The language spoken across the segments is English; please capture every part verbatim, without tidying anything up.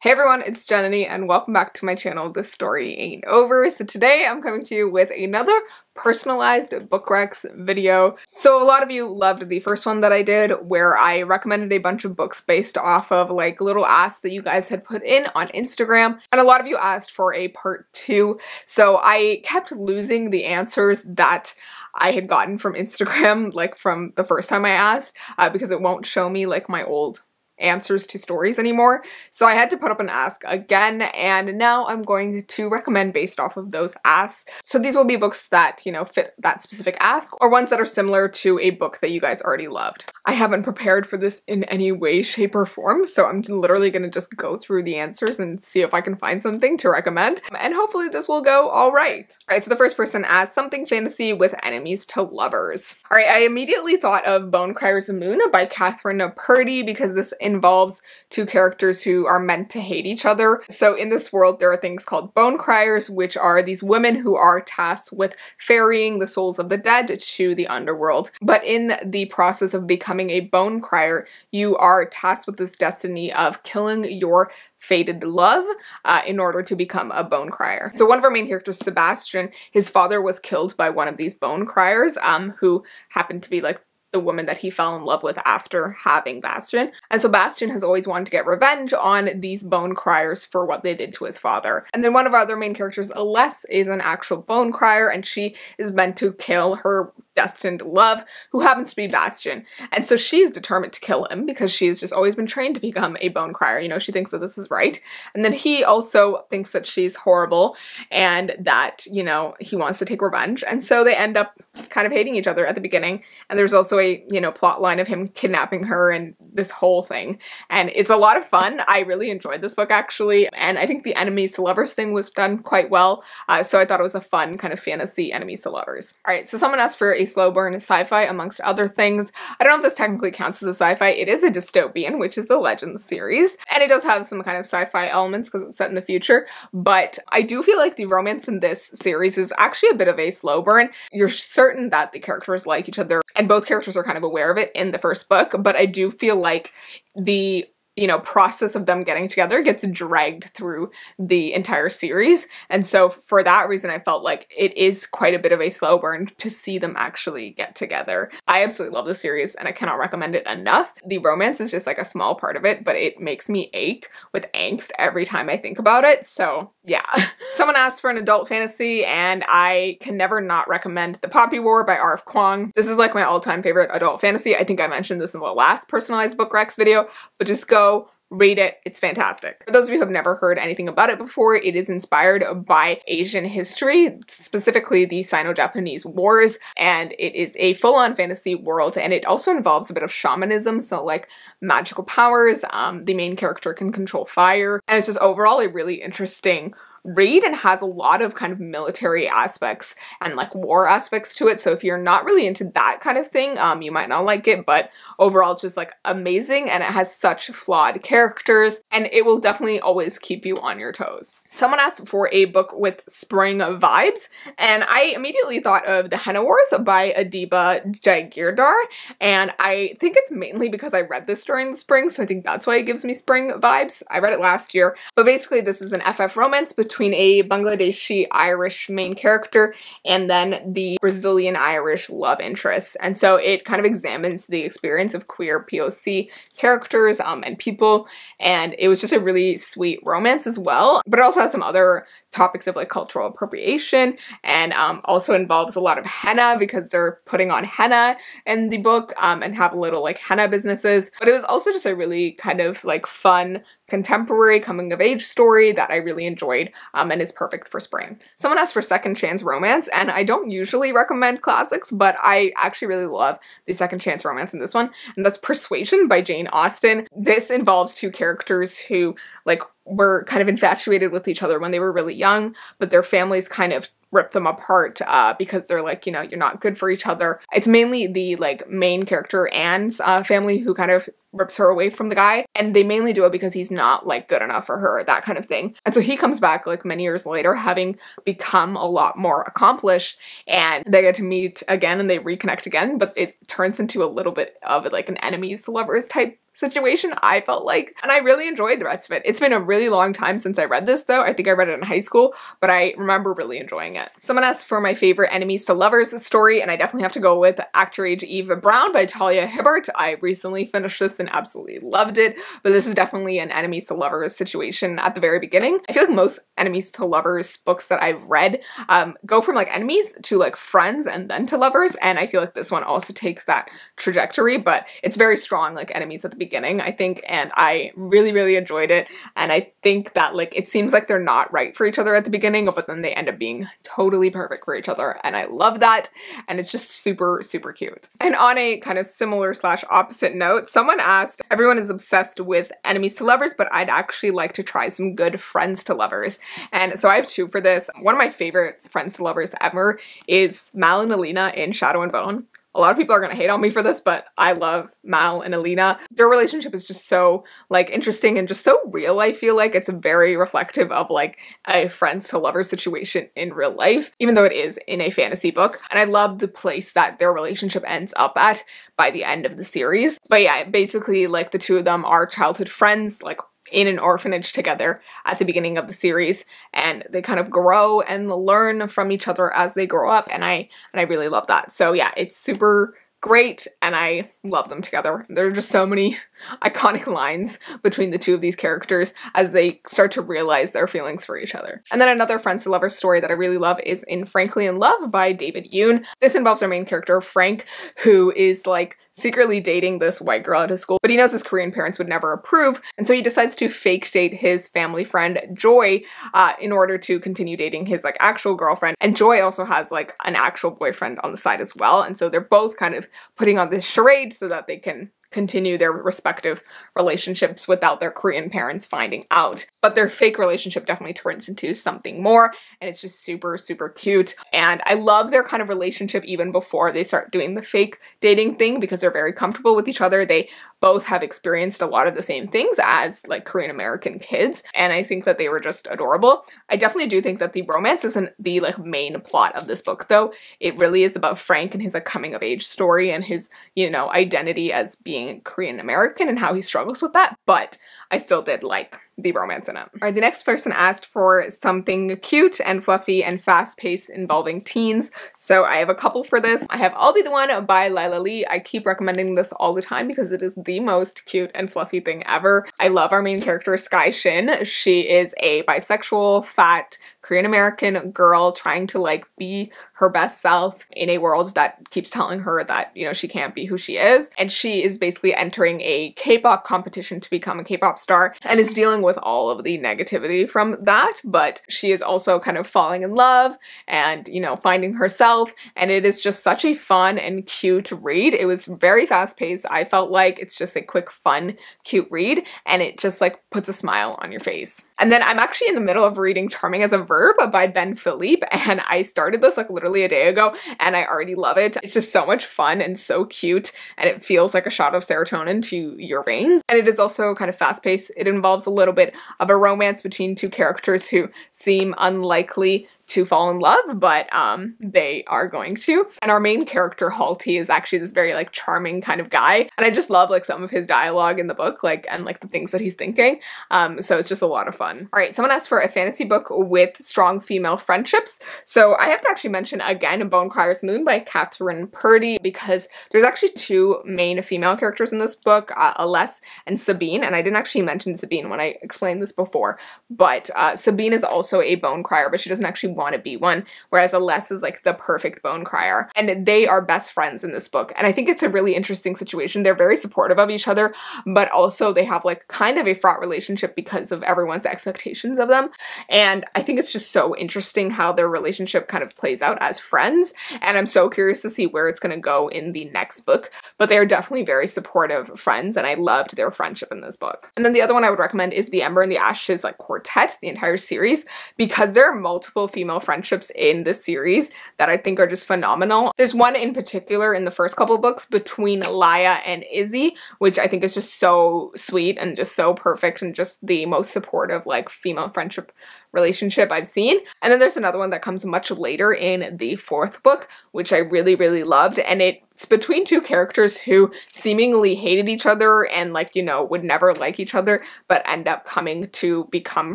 Hey everyone, it's Janani and welcome back to my channel, This Story Ain't Over. So today I'm coming to you with another personalized book recs video. So a lot of you loved the first one that I did where I recommended a bunch of books based off of like little asks that you guys had put in on Instagram, and a lot of you asked for a part two. So I kept losing the answers that I had gotten from Instagram, like from the first time I asked, uh, because it won't show me like my old answers to stories anymore. So I had to put up an ask again, and now I'm going to recommend based off of those asks. So these will be books that, you know, fit that specific ask, or ones that are similar to a book that you guys already loved. I haven't prepared for this in any way, shape, or form, so I'm literally gonna just go through the answers and see if I can find something to recommend, and hopefully this will go all right. All right, so the first person asked, something fantasy with enemies to lovers. All right, I immediately thought of Bone Crier's Moon by Katherine Purdie because this involves two characters who are meant to hate each other. So in this world, there are things called Bone Criers, which are these women who are tasked with ferrying the souls of the dead to the underworld. But in the process of becoming a Bone Crier, you are tasked with this destiny of killing your fated love uh, in order to become a Bone Crier. So one of our main characters, Sebastian, his father was killed by one of these Bone Criers, um, who happened to be like the woman that he fell in love with after having Bastion. And so Bastion has always wanted to get revenge on these Bone Criers for what they did to his father. And then one of our other main characters, Ailesse, is an actual Bone Crier, and she is meant to kill her destined love, who happens to be Bastion. And so she is determined to kill him because she's just always been trained to become a Bone Crier. You know, she thinks that this is right. And then he also thinks that she's horrible and that, you know, he wants to take revenge. And so they end up kind of hating each other at the beginning. And there's also a, you know, plot line of him kidnapping her and this whole thing. And it's a lot of fun. I really enjoyed this book, actually. And I think the enemies to lovers thing was done quite well. Uh, so I thought it was a fun kind of fantasy enemies to lovers. All right, so someone asked for a slow burn sci-fi amongst other things. I don't know if this technically counts as a sci-fi. It is a dystopian, which is the Legends series, and it does have some kind of sci-fi elements because it's set in the future, but I do feel like the romance in this series is actually a bit of a slow burn. You're certain that the characters like each other, and both characters are kind of aware of it in the first book, but I do feel like the you know, process of them getting together gets dragged through the entire series. And so for that reason, I felt like it is quite a bit of a slow burn to see them actually get together. I absolutely love this series and I cannot recommend it enough. The romance is just like a small part of it, but it makes me ache with angst every time I think about it. So yeah. Someone asked for an adult fantasy, and I can never not recommend The Poppy War by R F Kuang. This is like my all-time favorite adult fantasy. I think I mentioned this in the last personalized book recs video, but just go read it. It's fantastic. For those of you who have never heard anything about it before, it is inspired by Asian history, specifically the Sino-Japanese Wars, and it is a full-on fantasy world, and it also involves a bit of shamanism, so like magical powers, um, the main character can control fire, and it's just overall a really interesting read and has a lot of kind of military aspects and like war aspects to it. So if you're not really into that kind of thing, um, you might not like it, but overall it's just like amazing, and it has such flawed characters, and it will definitely always keep you on your toes. Someone asked for a book with spring vibes, and I immediately thought of The Henna Wars by Adiba Jigirdar, and I think it's mainly because I read this during the spring, so I think that's why it gives me spring vibes. I read it last year, but basically this is an F F romance between between a Bangladeshi Irish main character and then the Brazilian Irish love interest. And so it kind of examines the experience of queer P O C characters um, and people, and it was just a really sweet romance as well. But it also has some other topics of like cultural appropriation, and um, also involves a lot of henna because they're putting on henna in the book, um, and have little like henna businesses. But it was also just a really kind of like fun contemporary coming of age story that I really enjoyed, um, and is perfect for spring. Someone asked for second chance romance, and I don't usually recommend classics, but I actually really love the second chance romance in this one, and that's Persuasion by Jane Austen. This involves two characters who like were kind of infatuated with each other when they were really young, but their families kind of rip them apart uh, because they're like, you know, you're not good for each other. It's mainly the like main character Anne's uh, family who kind of rips her away from the guy, and they mainly do it because he's not like good enough for her, that kind of thing. And so he comes back like many years later having become a lot more accomplished, and they get to meet again and they reconnect again, but it turns into a little bit of like an enemies to lovers type situation, I felt like, and I really enjoyed the rest of it. It's been a really long time since I read this though. I think I read it in high school, but I remember really enjoying it. Someone asked for my favorite enemies to lovers story, and I definitely have to go with Act Your Age, Eve Brown by Talia Hibbert. I recently finished this and absolutely loved it, but this is definitely an enemies to lovers situation at the very beginning. I feel like most enemies to lovers books that I've read um, go from like enemies to like friends and then to lovers, and I feel like this one also takes that trajectory, but it's very strong like enemies at the beginning, I think, and I really really enjoyed it. And I think that like it seems like they're not right for each other at the beginning, but then they end up being totally perfect for each other, and I love that, and it's just super super cute. And on a kind of similar slash opposite note, someone asked, everyone is obsessed with enemies to lovers, but I'd actually like to try some good friends to lovers. And so I have two for this. One of my favorite friends to lovers ever is Mal and Alina in Shadow and Bone. A lot of people are gonna hate on me for this, but I love Mal and Alina. Their relationship is just so like interesting and just so real. I feel like it's very reflective of like a friends to lovers situation in real life, even though it is in a fantasy book. And I love the place that their relationship ends up at by the end of the series. But yeah, basically like the two of them are childhood friends, like in an orphanage together at the beginning of the series, and they kind of grow and learn from each other as they grow up, and I and I really love that. So yeah, it's super great and I love them together. There are just so many iconic lines between the two of these characters as they start to realize their feelings for each other. And then another friends to lovers story that I really love is in Frankly in Love by David Yoon. This involves our main character Frank, who is like secretly dating this white girl at his school, but he knows his Korean parents would never approve, and so he decides to fake date his family friend Joy uh, in order to continue dating his like actual girlfriend. And Joy also has like an actual boyfriend on the side as well, and so they're both kind of putting on this charade so that they can continue their respective relationships without their Korean parents finding out. But their fake relationship definitely turns into something more, and it's just super super cute. And I love their kind of relationship even before they start doing the fake dating thing, because they're very comfortable with each other. They both have experienced a lot of the same things as like Korean American kids, and I think that they were just adorable. I definitely do think that the romance isn't the like main plot of this book though. It really is about Frank and his like coming of age story and his, you know, identity as being Korean American and how he struggles with that, but I still did like the romance in it. Alright, the next person asked for something cute and fluffy and fast-paced involving teens, so I have a couple for this. I have I'll Be The One by Lila Lee. I keep recommending this all the time because it is the most cute and fluffy thing ever. I love our main character, Sky Shin. She is a bisexual, fat, Korean American girl trying to like be her best self in a world that keeps telling her that, you know, she can't be who she is. And she is basically entering a K-pop competition to become a K-pop star and is dealing with with all of the negativity from that, but she is also kind of falling in love and, you know, finding herself, and it is just such a fun and cute read. It was very fast-paced. I felt like it's just a quick, fun, cute read, and it just like puts a smile on your face. And then I'm actually in the middle of reading Charming as a Verb by Ben Philippe, and I started this like literally a day ago and I already love it. It's just so much fun and so cute, and it feels like a shot of serotonin to your veins, and it is also kind of fast-paced. It involves a little bit bit of a romance between two characters who seem unlikely to fall in love, but um, they are going to. And our main character, Halty, is actually this very like charming kind of guy, and I just love like some of his dialogue in the book, like, and like the things that he's thinking. Um, so it's just a lot of fun. All right, someone asked for a fantasy book with strong female friendships. So I have to actually mention again Bone Crier's Moon by Katherine Purdie, because there's actually two main female characters in this book, uh, Ailesse and Sabine. And I didn't actually mention Sabine when I explained this before, but uh, Sabine is also a bone crier, but she doesn't actually want to be one, whereas Ailesse is like the perfect bone crier, and they are best friends in this book. And I think it's a really interesting situation. They're very supportive of each other, but also they have like kind of a fraught relationship because of everyone's expectations of them, and I think it's just so interesting how their relationship kind of plays out as friends, and I'm so curious to see where it's going to go in the next book. But they are definitely very supportive friends, and I loved their friendship in this book. And then the other one I would recommend is The Ember and the Ashes like quartet, the entire series, because there are multiple female female friendships in this series that I think are just phenomenal. There's one in particular in the first couple books between Laya and Izzy, which I think is just so sweet and just so perfect and just the most supportive like female friendship relationship I've seen. And then there's another one that comes much later in the fourth book, which I really really loved, and it It's between two characters who seemingly hated each other and, like, you know, would never like each other, but end up coming to become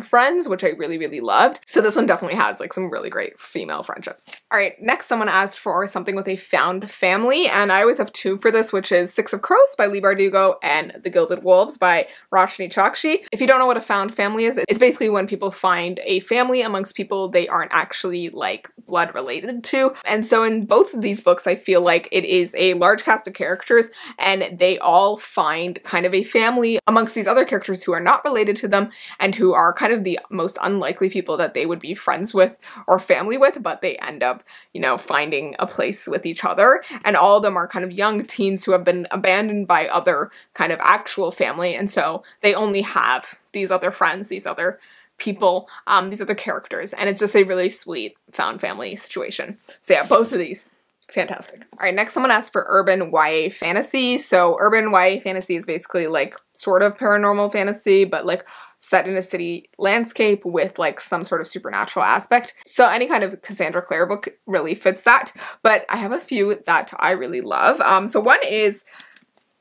friends, which I really, really loved. So this one definitely has, like, some really great female friendships. All right, next someone asked for something with a found family, and I always have two for this, which is Six of Crows by Leigh Bardugo and The Gilded Wolves by Roshni Chokshi. If you don't know what a found family is, it's basically when people find a family amongst people they aren't actually, like, blood related to. And so in both of these books, I feel like it is a large cast of characters and they all find kind of a family amongst these other characters who are not related to them and who are kind of the most unlikely people that they would be friends with or family with, but they end up, you know, finding a place with each other. And all of them are kind of young teens who have been abandoned by other kind of actual family. And so they only have these other friends, these other people, um, these other characters. And it's just a really sweet found family situation. So yeah, both of these. Fantastic. All right, next someone asked for urban Y A fantasy. So urban Y A fantasy is basically like sort of paranormal fantasy, but like set in a city landscape with like some sort of supernatural aspect. So any kind of Cassandra Clare book really fits that, but I have a few that I really love. Um, so one is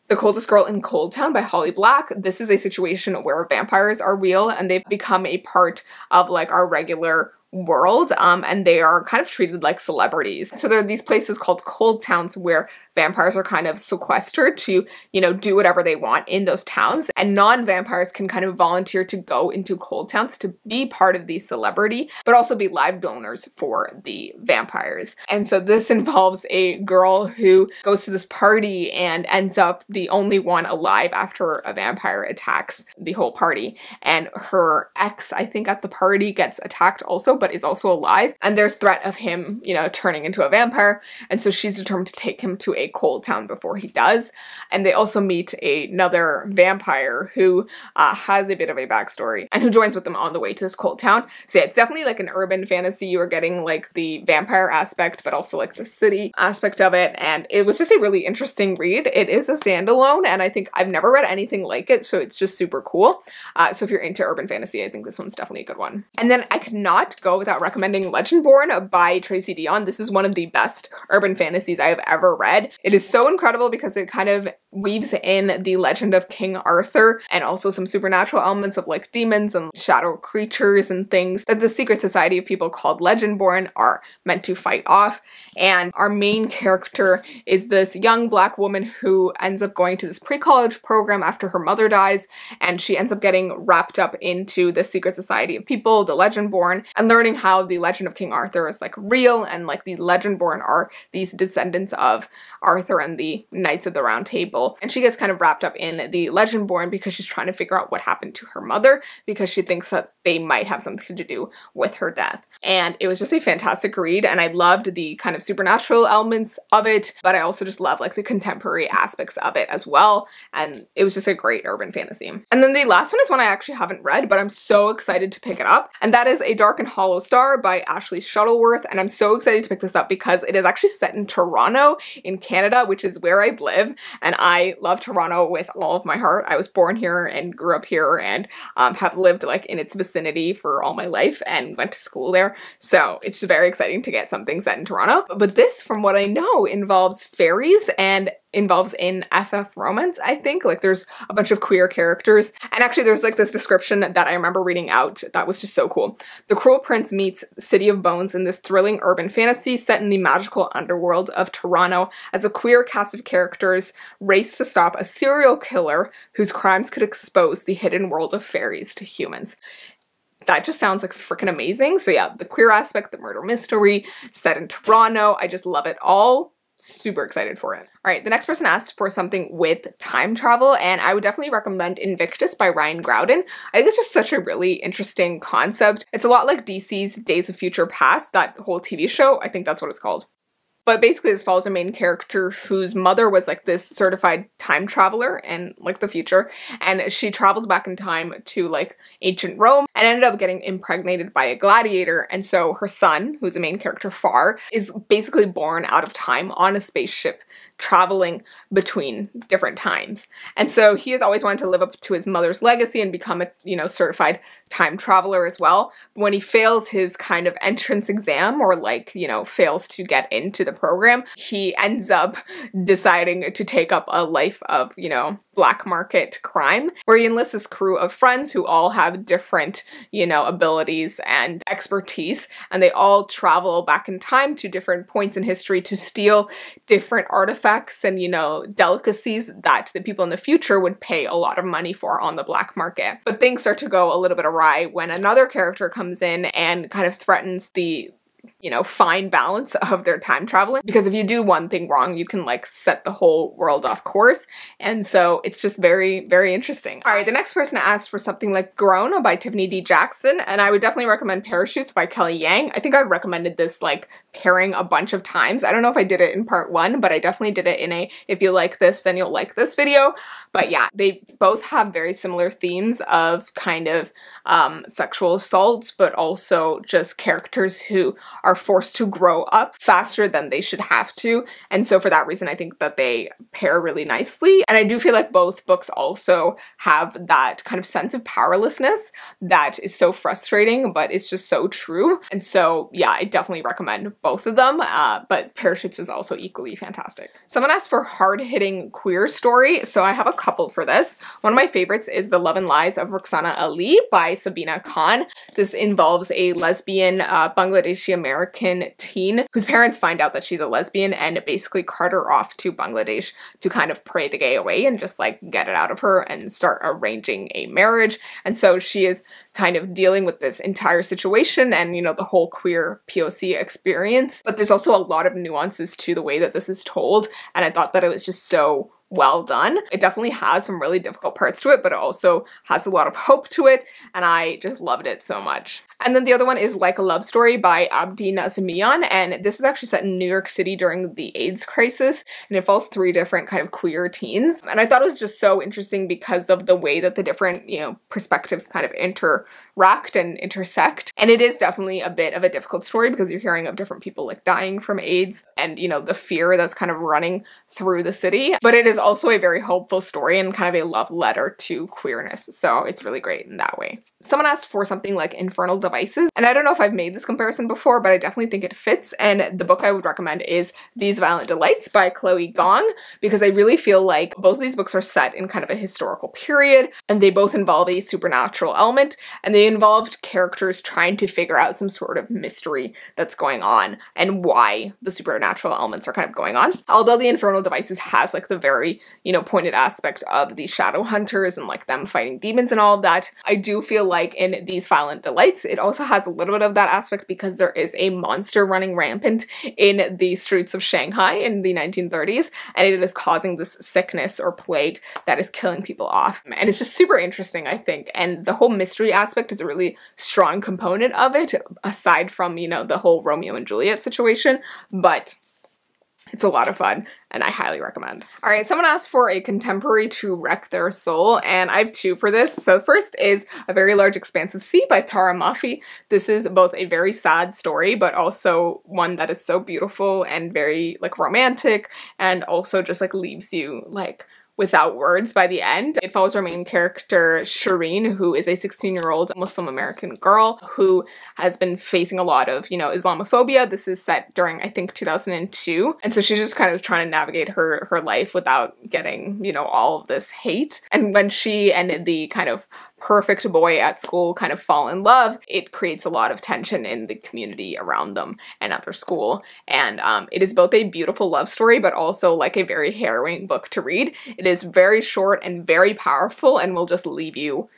The Coldest Girl in Cold Town by Holly Black. This is a situation where vampires are real and they've become a part of like our regular world, um, and they are kind of treated like celebrities. So there are these places called cold towns where vampires are kind of sequestered to, you know, do whatever they want in those towns, and non-vampires can kind of volunteer to go into cold towns to be part of the celebrity, but also be live donors for the vampires. And so this involves a girl who goes to this party and ends up the only one alive after a vampire attacks the whole party. And her ex, I think, at the party gets attacked also, but is also alive, and there's threat of him, you know, turning into a vampire, and so she's determined to take him to a cold town before he does. And they also meet a, another vampire who uh, has a bit of a backstory and who joins with them on the way to this cold town. So yeah, it's definitely like an urban fantasy. You are getting like the vampire aspect, but also like the city aspect of it, and it was just a really interesting read. It is a standalone, and I think I've never read anything like it, so it's just super cool. Uh, so if you're into urban fantasy, I think this one's definitely a good one. And then I could not go without recommending Legendborn by Tracy Dion. This is one of the best urban fantasies I have ever read. It is so incredible because it kind of weaves in the legend of King Arthur and also some supernatural elements of like demons and shadow creatures and things that the secret society of people called Legendborn are meant to fight off. And our main character is this young black woman who ends up going to this pre-college program after her mother dies, and she ends up getting wrapped up into the secret society of people, the Legendborn, and learning how the legend of King Arthur is like real, and like the Legendborn are these descendants of Arthur and the Knights of the Round Table. And she gets kind of wrapped up in the Legendborn because she's trying to figure out what happened to her mother, because she thinks that they might have something to do with her death. And it was just a fantastic read, and I loved the kind of supernatural elements of it, but I also just love like the contemporary aspects of it as well, and it was just a great urban fantasy. And then the last one is one I actually haven't read, but I'm so excited to pick it up, and that is A Dark and Hollow Star by Ashley Shuttleworth. And I'm so excited to pick this up because it is actually set in Toronto in Canada, which is where I live, and I I love Toronto with all of my heart. I was born here and grew up here, and um, have lived like in its vicinity for all my life and went to school there. So it's very exciting to get something set in Toronto. But this, from what I know, involves fairies and involves in F F romance, I think. Like, there's a bunch of queer characters. And actually, there's like this description that I remember reading out that was just so cool. The Cruel Prince meets City of Bones in this thrilling urban fantasy set in the magical underworld of Toronto as a queer cast of characters race to stop a serial killer whose crimes could expose the hidden world of fairies to humans. That just sounds like freaking amazing. So yeah, the queer aspect, the murder mystery set in Toronto. I just love it all. Super excited for it. All right, the next person asked for something with time travel, and I would definitely recommend Invictus by Ryan Growden. I think it's just such a really interesting concept. It's a lot like D C's Days of Future Past, that whole T V show. I think that's what it's called. But basically this follows a main character whose mother was like this certified time traveler and like the future, and she traveled back in time to like ancient Rome and ended up getting impregnated by a gladiator. And so her son, who's the main character Far, is basically born out of time on a spaceship traveling between different times. And so he has always wanted to live up to his mother's legacy and become a, you know, certified time traveler as well. When he fails his kind of entrance exam, or like, you know, fails to get into the the program, he ends up deciding to take up a life of, you know, black market crime, where he enlists his crew of friends who all have different, you know, abilities and expertise, and they all travel back in time to different points in history to steal different artifacts and, you know, delicacies that the people in the future would pay a lot of money for on the black market. But things start to go a little bit awry when another character comes in and kind of threatens the, you know, fine balance of their time traveling, because if you do one thing wrong, you can like set the whole world off course. And so it's just very, very interesting. All right, the next person asked for something like Grown by Tiffany D. Jackson, and I would definitely recommend Parachutes by Kelly Yang. I think I've recommended this like pairing a bunch of times. I don't know if I did it in part one, but I definitely did it in a if you like this, then you'll like this video. But yeah, they both have very similar themes of kind of um, sexual assaults, but also just characters who are forced to grow up faster than they should have to. And so for that reason, I think that they pair really nicely. And I do feel like both books also have that kind of sense of powerlessness that is so frustrating, but it's just so true. And so yeah, I definitely recommend both of them, uh, but Parachutes was also equally fantastic. Someone asked for hard-hitting queer story, so I have a couple for this. One of my favorites is The Love and Lies of Roxana Ali by Sabina Khan. This involves a lesbian uh, Bangladeshi American teen whose parents find out that she's a lesbian and basically cart her off to Bangladesh to kind of pray the gay away and just like get it out of her and start arranging a marriage. And so she is kind of dealing with this entire situation and, you know, the whole queer P O C experience. But there's also a lot of nuances to the way that this is told, and I thought that it was just so well done. It definitely has some really difficult parts to it, but it also has a lot of hope to it, and I just loved it so much. And then the other one is Like a Love Story by Abdi Nazmian, and this is actually set in New York City during the AIDS crisis, and it follows three different kind of queer teens. And I thought it was just so interesting because of the way that the different, you know, perspectives kind of interact and intersect. And it is definitely a bit of a difficult story because you're hearing of different people like dying from AIDS and, you know, the fear that's kind of running through the city. But it is also a very hopeful story and kind of a love letter to queerness, so it's really great in that way. Someone asked for something like Infernal Devices, and I don't know if I've made this comparison before, but I definitely think it fits, and the book I would recommend is These Violent Delights by Chloe Gong, because I really feel like both of these books are set in kind of a historical period, and they both involve a supernatural element, and they involved characters trying to figure out some sort of mystery that's going on and why the supernatural elements are kind of going on. Although the Infernal Devices has like the very, you know, pointed aspect of the shadow hunters and like them fighting demons and all of that, I do feel like Like in These Violent Delights, it also has a little bit of that aspect because there is a monster running rampant in the streets of Shanghai in the nineteen thirties, and it is causing this sickness or plague that is killing people off. And it's just super interesting, I think. And the whole mystery aspect is a really strong component of it, aside from, you know, the whole Romeo and Juliet situation, but it's a lot of fun, and I highly recommend. All right, someone asked for a contemporary to wreck their soul, and I have two for this. So first is A Very Large Expanse of Sea by Tara Mafi. This is both a very sad story, but also one that is so beautiful and very like romantic, and also just like leaves you like without words by the end. It follows our main character, Shireen, who is a sixteen-year-old Muslim American girl who has been facing a lot of, you know, Islamophobia. This is set during, I think, two thousand two. And so she's just kind of trying to navigate her, her life without getting, you know, all of this hate. And when she and the kind of perfect boy at school kind of fall in love, it creates a lot of tension in the community around them and at their school. And um, it is both a beautiful love story, but also like a very harrowing book to read. It is very short and very powerful and will just leave you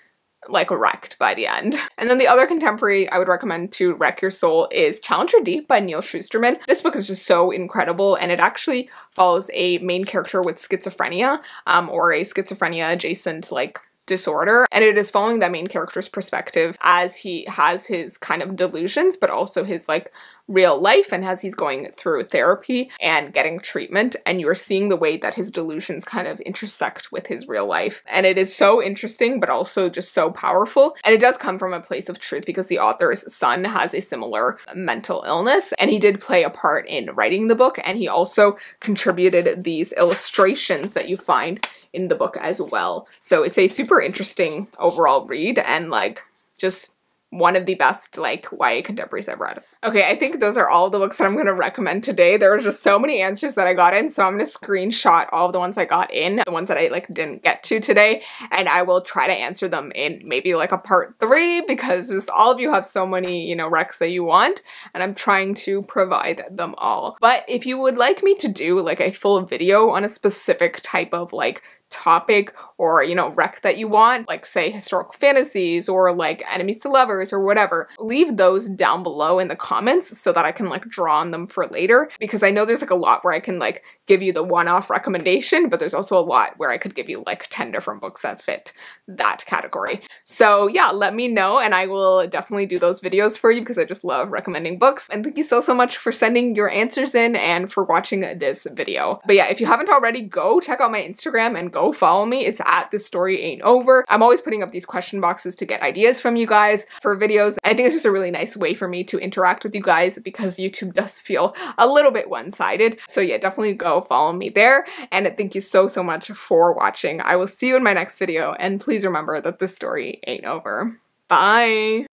like wrecked by the end. And then the other contemporary I would recommend to wreck your soul is Challenger Deep by Neil Shusterman. This book is just so incredible, and it actually follows a main character with schizophrenia um, or a schizophrenia adjacent like disorder, and it is following that main character's perspective as he has his kind of delusions, but also his like real life, and as he's going through therapy and getting treatment, and you're seeing the way that his delusions kind of intersect with his real life. And it is so interesting, but also just so powerful, and it does come from a place of truth because the author's son has a similar mental illness, and he did play a part in writing the book, and he also contributed these illustrations that you find in the book as well. So it's a super interesting overall read, and like just one of the best, like, Y A contemporaries I've read. Okay, I think those are all the books that I'm going to recommend today. There were just so many answers that I got in, so I'm going to screenshot all of the ones I got in, the ones that I, like, didn't get to today, and I will try to answer them in maybe, like, a part three, because just all of you have so many, you know, recs that you want, and I'm trying to provide them all. But if you would like me to do, like, a full video on a specific type of, like, topic or, you know, rec that you want, like say historical fantasies or like enemies to lovers or whatever, leave those down below in the comments so that I can like draw on them for later, because I know there's like a lot where I can like give you the one-off recommendation, but there's also a lot where I could give you like ten different books that fit that category. So yeah, let me know and I will definitely do those videos for you because I just love recommending books. And thank you so, so much for sending your answers in and for watching this video. But yeah, if you haven't already, go check out my Instagram and go Go follow me. It's at This Story Ain't Over. I'm always putting up these question boxes to get ideas from you guys for videos. I think it's just a really nice way for me to interact with you guys because YouTube does feel a little bit one-sided. So yeah, definitely go follow me there. And thank you so, so much for watching. I will see you in my next video. And please remember that this story ain't over. Bye.